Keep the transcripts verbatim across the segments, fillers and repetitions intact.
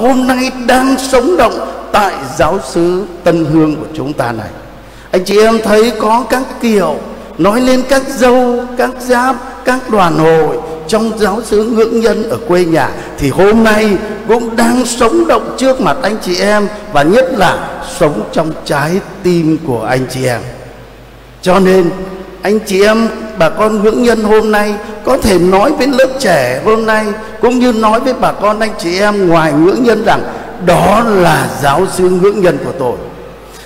hôm nay đang sống động tại giáo xứ Tân Hương của chúng ta này. Anh chị em thấy có các kiểu nói lên các dâu, các giáp, các đoàn hội trong giáo xứ Ngưỡng Nhân ở quê nhà, thì hôm nay cũng đang sống động trước mặt anh chị em, và nhất là sống trong trái tim của anh chị em. Cho nên anh chị em bà con Ngưỡng Nhân hôm nay có thể nói với lớp trẻ hôm nay, cũng như nói với bà con anh chị em ngoài Ngưỡng Nhân rằng đó là giáo xứ Ngưỡng Nhân của tôi.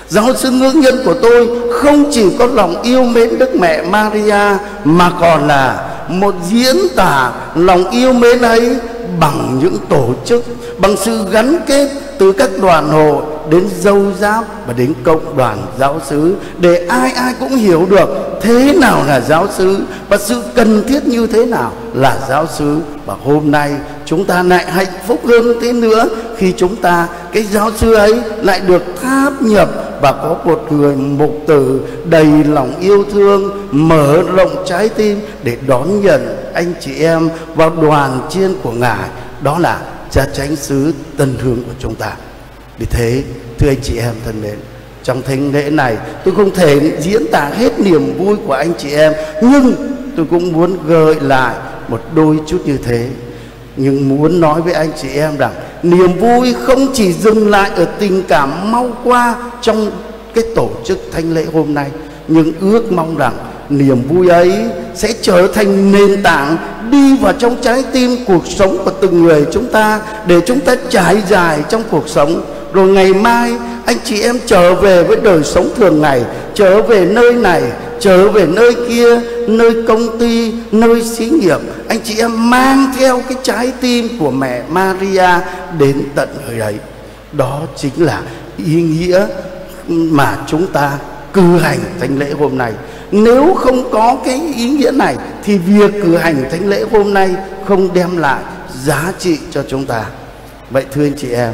Giáo xứ Ngưỡng Nhân của tôi không chỉ có lòng yêu mến Đức Mẹ Maria, mà còn là một diễn tả lòng yêu mến ấy bằng những tổ chức, bằng sự gắn kết từ các đoàn hội đến dâu giáo và đến cộng đoàn giáo xứ, để ai ai cũng hiểu được thế nào là giáo xứ và sự cần thiết như thế nào là giáo xứ. Và hôm nay chúng ta lại hạnh phúc hơn thế nữa khi chúng ta cái giáo xứ ấy lại được tháp nhập và có một người mục tử đầy lòng yêu thương, mở rộng trái tim để đón nhận anh chị em vào đoàn chiên của Ngài, đó là cha chánh xứ Tân Hương của chúng ta. Vì thế, thưa anh chị em thân mến, trong thánh lễ này tôi không thể diễn tả hết niềm vui của anh chị em, nhưng tôi cũng muốn gợi lại một đôi chút như thế. Nhưng muốn nói với anh chị em rằng niềm vui không chỉ dừng lại ở tình cảm mau qua trong cái tổ chức thánh lễ hôm nay, nhưng ước mong rằng niềm vui ấy sẽ trở thành nền tảng đi vào trong trái tim cuộc sống của từng người chúng ta, để chúng ta trải dài trong cuộc sống. Rồi ngày mai anh chị em trở về với đời sống thường ngày, trở về nơi này, trở về nơi kia, nơi công ty, nơi xí nghiệp, anh chị em mang theo cái trái tim của mẹ Maria đến tận nơi đấy. Đó chính là ý nghĩa mà chúng ta cử hành thánh lễ hôm nay. Nếu không có cái ý nghĩa này thì việc cử hành thánh lễ hôm nay không đem lại giá trị cho chúng ta. Vậy thưa anh chị em,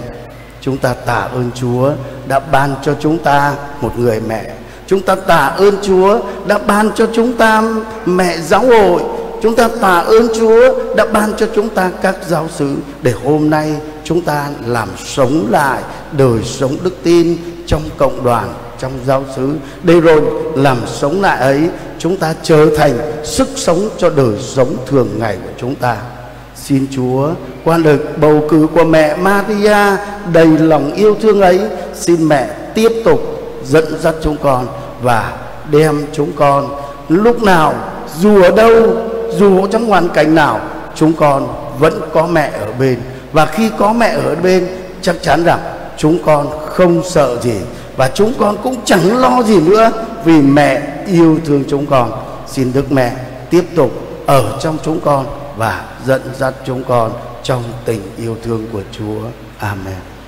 chúng ta tạ ơn Chúa đã ban cho chúng ta một người mẹ. Chúng ta tạ ơn Chúa đã ban cho chúng ta mẹ giáo hội. Chúng ta tạ ơn Chúa đã ban cho chúng ta các giáo xứ, để hôm nay chúng ta làm sống lại đời sống đức tin trong cộng đoàn, trong giáo xứ. Để rồi làm sống lại ấy, chúng ta trở thành sức sống cho đời sống thường ngày của chúng ta. Xin Chúa qua lời bầu cử của mẹ Maria đầy lòng yêu thương ấy, xin mẹ tiếp tục dẫn dắt chúng con và đem chúng con lúc nào, dù ở đâu, dù trong hoàn cảnh nào, chúng con vẫn có mẹ ở bên. Và khi có mẹ ở bên, chắc chắn rằng chúng con không sợ gì, và chúng con cũng chẳng lo gì nữa, vì mẹ yêu thương chúng con. Xin Đức Mẹ tiếp tục ở trong chúng con và dẫn dắt chúng con trong tình yêu thương của Chúa. Amen.